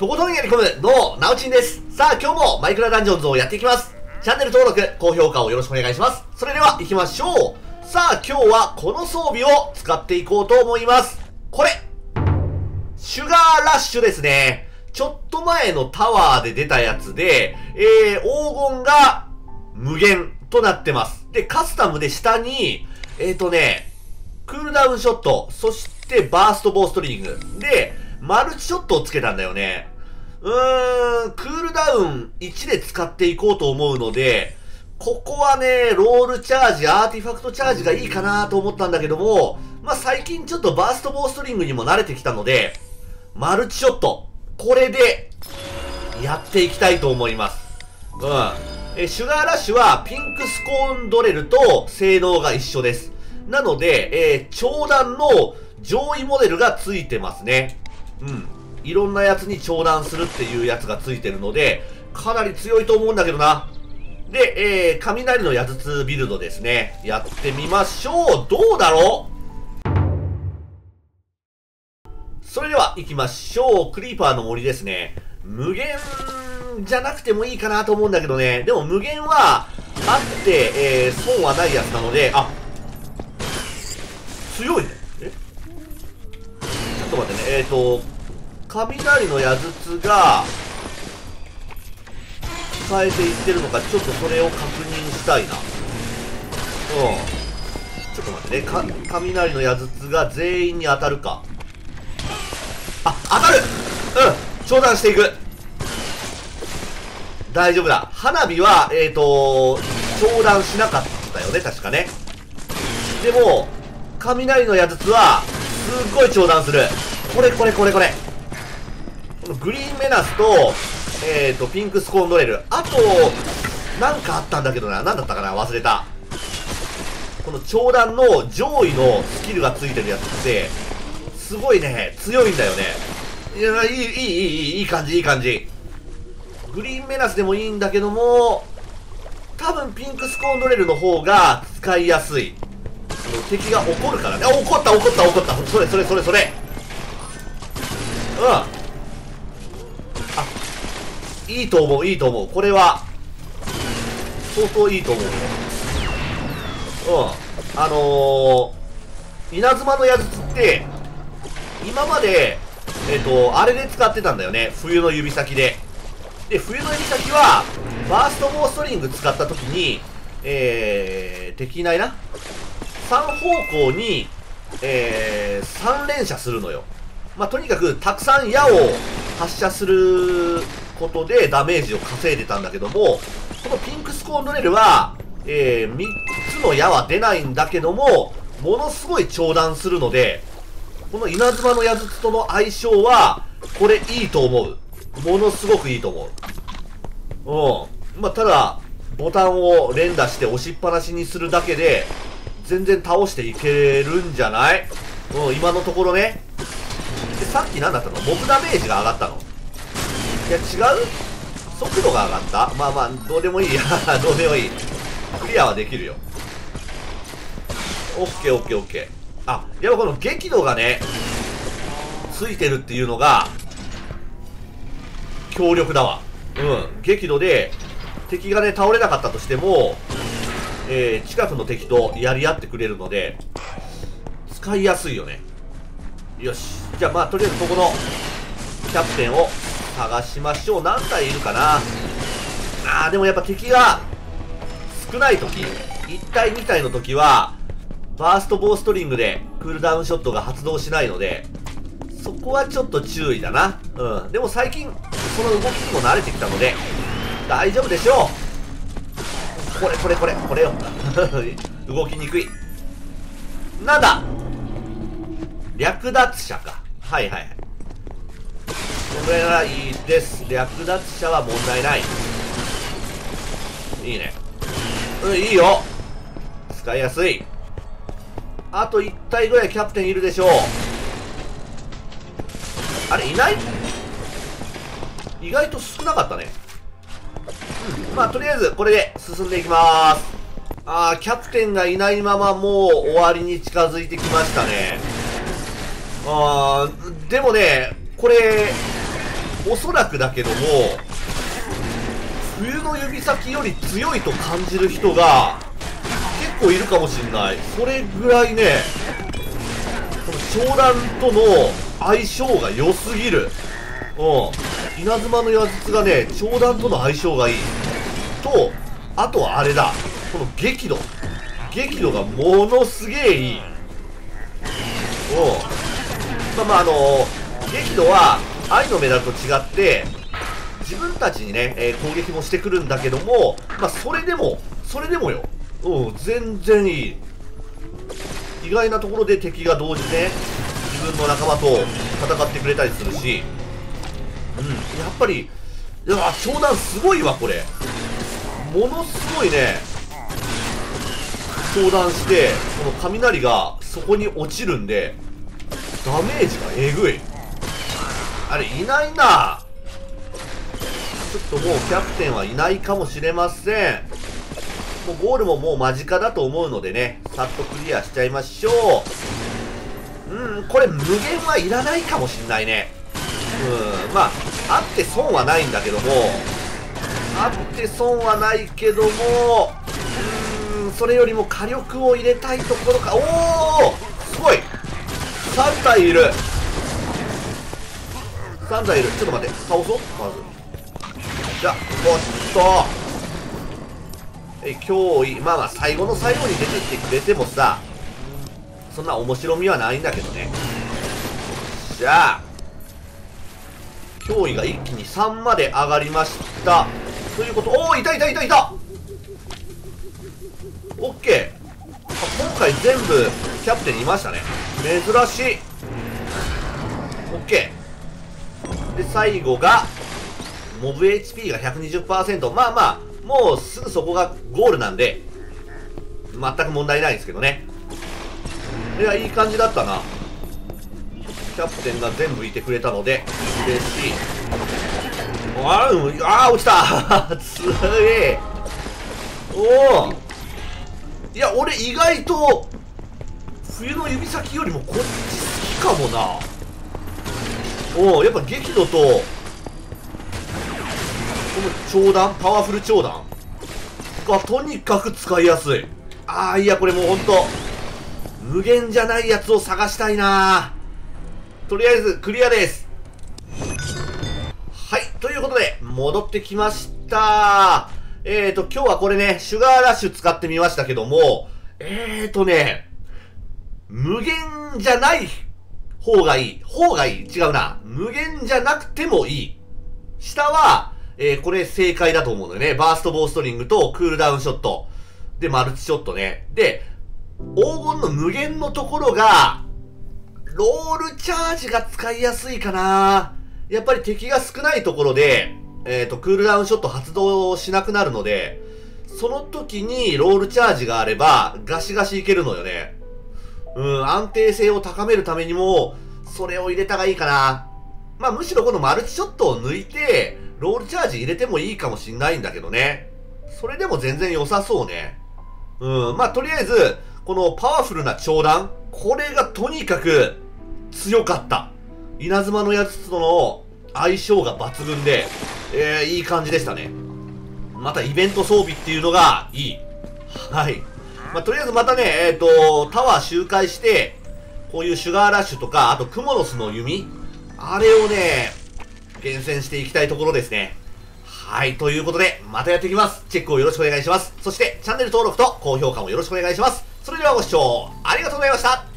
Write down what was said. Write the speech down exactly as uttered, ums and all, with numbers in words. とことんやり込む、どうも、なおちんです。さあ、今日もマイクラダンジョンズをやっていきます。チャンネル登録、高評価をよろしくお願いします。それでは、行きましょう。さあ、今日はこの装備を使っていこうと思います。これシュガーラッシュですね。ちょっと前のタワーで出たやつで、えー、黄金が無限となってます。で、カスタムで下に、えーとね、クールダウンショット、そしてバーストボーストリング。で、マルチショットをつけたんだよね。うーん、クールダウンいちで使っていこうと思うので、ここはね、ロールチャージ、アーティファクトチャージがいいかなと思ったんだけども、まあ、最近ちょっとバーストボーストリングにも慣れてきたので、マルチショット、これで、やっていきたいと思います。うん。え、シュガーラッシュは、ピンクスコーンドレルと性能が一緒です。なので、えー、長弾の上位モデルがついてますね。うん。いろんなやつに長弾するっていうやつがついてるので、かなり強いと思うんだけどな。で、えー、雷の矢筒ビルドですね。やってみましょう。どうだろう？それでは行きましょう。クリーパーの森ですね。無限じゃなくてもいいかなと思うんだけどね。でも無限はあって、えー、損はないやつなので、あ、強いね。え？ちょっと待ってね。えっと、雷の矢筒が変えていってるのか、ちょっとそれを確認したいな。うん。ちょっと待ってね。か雷の矢筒が全員に当たるか。あ、当たる！うん！長弾していく！大丈夫だ。花火は、えーと、長弾しなかったよね、確かね。でも、雷の矢筒は、すっごい長弾する。これこれこれこれ。このグリーンメナスと、えーと、ピンクスコーンドレル。あと、なんかあったんだけどな。なんだったかな？忘れた。この長弾の上位のスキルがついてるやつって、すごいね、強いんだよね。いや、いい、いい、いい、いい感じ、いい感じ。グリーンメナスでもいいんだけども、多分ピンクスコーンドレルの方が使いやすい。敵が怒るからね。あ、怒った、怒った、怒った。それ、それ、それ、それ。うん。あ、いいと思う、いいと思う。これは、相当いいと思うね。うん。あのー、稲妻の矢筒って、今まで、えっと、あれで使ってたんだよね。冬の指先で。で、冬の指先は、バーストボーストリング使った時に、えー、敵いないな。さん方向に、えー、さん連射するのよ。まあ、とにかく、たくさん矢を発射することでダメージを稼いでたんだけども、このピンクスコーンドレルは、えー、みっつの矢は出ないんだけども、ものすごい長弾するので、この稲妻の矢筒との相性は、これいいと思う。ものすごくいいと思う。うん。まあ、ただ、ボタンを連打して押しっぱなしにするだけで、全然倒していけるんじゃない？うん、今のところね。で、さっき何だったの？モブダメージが上がったの？いや、違う？速度が上がった？まあまあ、どうでもいいや。どうでもいい。クリアはできるよ。オッケーオッケーオッケー。あ、やっぱこの激怒がね、ついてるっていうのが、強力だわ。うん。激怒で、敵がね、倒れなかったとしても、えー、近くの敵とやり合ってくれるので、使いやすいよね。よし。じゃあまあ、とりあえずここの、キャプテンを探しましょう。何体いるかな？あー、でもやっぱ敵が、少ない時、いち体に体の時は、バーストボーストリングでクールダウンショットが発動しないので、そこはちょっと注意だな。うん。でも最近、その動きにも慣れてきたので、大丈夫でしょう。これこれこれ、これよ。動きにくい。なんだ？略奪者か。はいはいはい。これはいいです。略奪者は問題ない。いいね。うん、いいよ。使いやすい。あといち体ぐらいキャプテンいるでしょう。あれ、いない？意外と少なかったね。うん。まあ、とりあえず、これで進んでいきまーす。あー、キャプテンがいないままもう終わりに近づいてきましたね。あー、でもね、これ、黄おそらくだけども、冬の指先より強いと感じる人が結構いるかもしんない。それぐらいね、この長蘭との相性が良すぎる。うん。稲妻の矢術がね、長蘭との相性がいい。と、あとはあれだ。この激怒。激怒がものすげえいい。うん。まあまあ、あのー、激怒は愛のメダルと違って、自分たちにね、えー、攻撃もしてくるんだけども、まあ、それでも、それでもよ。うん、全然いい。意外なところで敵が同時ね、自分の仲間と戦ってくれたりするし、うん、やっぱり、いや、長蘭すごいわ、これ。ものすごいね、長蘭して、この雷がそこに落ちるんで、ダメージがえぐい。あれ、いないな。ちょっともうキャプテンはいないかもしれません。もうゴールももう間近だと思うのでね、さっとクリアしちゃいましょう。うん、これ無限はいらないかもしんないね。うん、まあ、あって損はないんだけども、あって損はないけども、うーん、それよりも火力を入れたいところか。おー、すごい !さん 体いる !さん 体いる。ちょっと待って、倒そうまず。じゃあ、おっと脅威、まあまあ最後の最後に出てきてくれてもさ、そんな面白みはないんだけどね。じゃあ、脅威が一気にさんまで上がりました。ということ、おー、いたいたいたいた！オッケー。今回全部キャプテンいましたね。珍しい。オッケー。で、最後が、モブ エイチピー が ひゃくにじゅっパーセント。まあまあ、もうすぐそこがゴールなんで、全く問題ないですけどね。いや、いい感じだったな。キャプテンが全部いてくれたので、嬉しい。あー、あー落ちたすげえ。おー。いや、俺意外と、冬の指先よりもこっち好きかもな。おー、やっぱ激怒と、長弾、パワフル長弾がとにかく使いやすい。ああ、いや、これもうほんと無限じゃないやつを探したいな。とりあえずクリアです。はい、ということで戻ってきました。えーと今日はこれね、シュガーラッシュ使ってみましたけども、えーとね無限じゃない方がいい方がいい違うな、無限じゃなくてもいい。下はえー、これ正解だと思うのでね。バーストボーストリングとクールダウンショット。で、マルチショットね。で、黄金の無限のところが、ロールチャージが使いやすいかな。やっぱり敵が少ないところで、えっと、クールダウンショット発動しなくなるので、その時にロールチャージがあれば、ガシガシいけるのよね。うん、安定性を高めるためにも、それを入れたがいいかな。まあ、むしろこのマルチショットを抜いて、ロールチャージ入れてもいいかもしんないんだけどね。それでも全然良さそうね。うん。まあ、とりあえず、このパワフルな長弾。これがとにかく強かった。稲妻の矢術との相性が抜群で、えー、いい感じでしたね。またイベント装備っていうのがいい。はい。まあ、とりあえずまたね、えっと、タワー周回して、こういうシュガーラッシュとか、あとクモの巣の弓。あれをね、厳選していきたいところですね。はい、ということで、またやっていきます。チェックをよろしくお願いします。そして、チャンネル登録と高評価もよろしくお願いします。それではご視聴ありがとうございました。